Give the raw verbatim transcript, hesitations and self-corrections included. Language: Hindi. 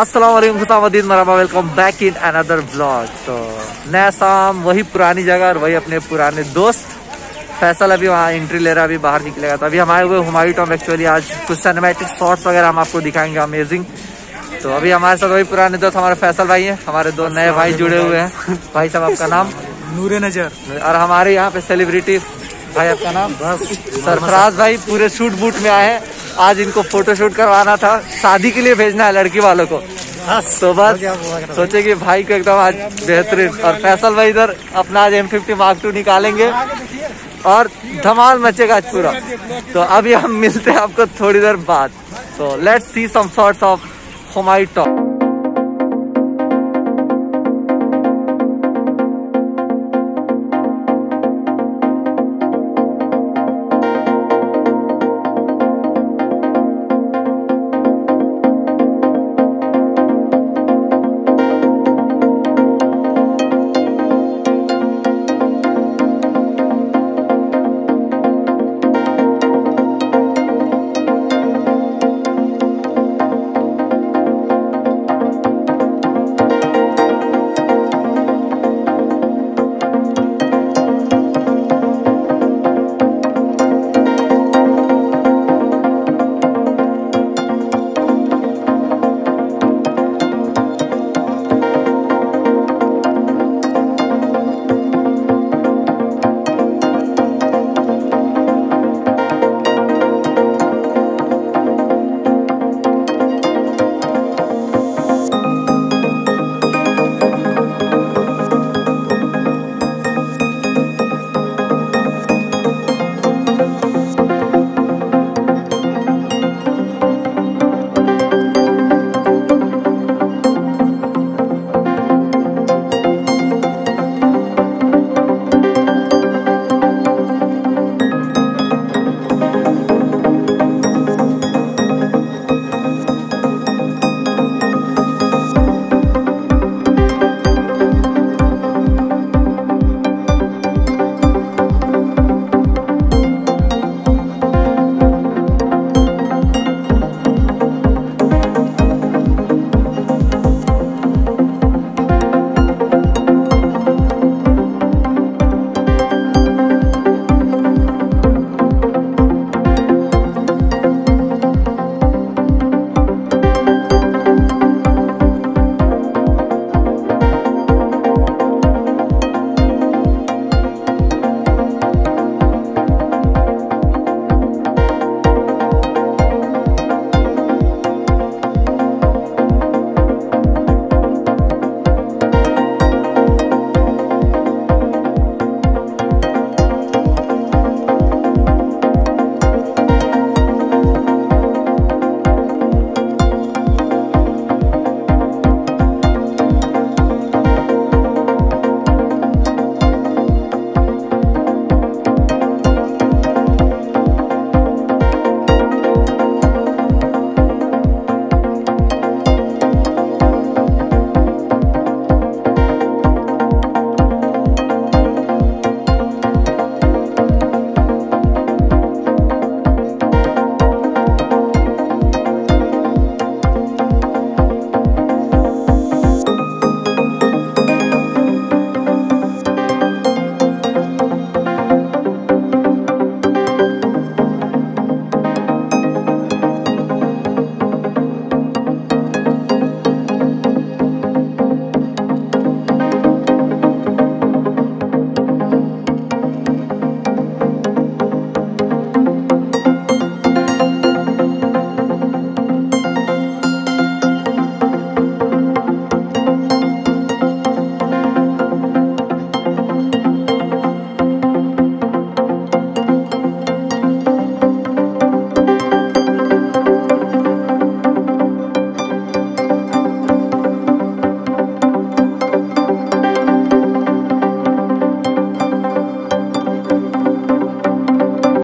अस्सलाम वालेकुम, खुशामदीद, मरहबा, welcome back in another vlog. तो नया शाम, वही पुरानी जगह और वही अपने पुराने दोस्त। फैसल अभी वहाँ एंट्री ले रहा है, अभी बाहर निकलेगा। तो अभी हमारे हुए हमारी टॉम। एक्चुअली आज कुछ सिनेमैटिक शॉट्स वगैरह हम आपको दिखाएंगे, अमेजिंग। तो अभी हमारे साथ वही पुराने दोस्त हमारे फैसल भाई हैं, हमारे दो नए भाई जुड़े हुए हैं। भाई साहब, आपका नाम? नूर-ए-नज़र। और हमारे यहाँ पे सेलिब्रिटी भाई, आपका नाम? सरफराज भाई पूरे शूट बूट में आए हैं। आज इनको फोटो शूट करवाना था, शादी के लिए भेजना है लड़की वालों को। तो बस सोचे कि भाई को एकदम आज बेहतरीन। और फैसल भाई इधर अपना आज एम फिफ्टी मार्क टू निकालेंगे और धमाल मचेगा आज पूरा। तो अभी हम मिलते हैं आपको थोड़ी देर बाद। तो let's see some shots of हुमाई टॉप।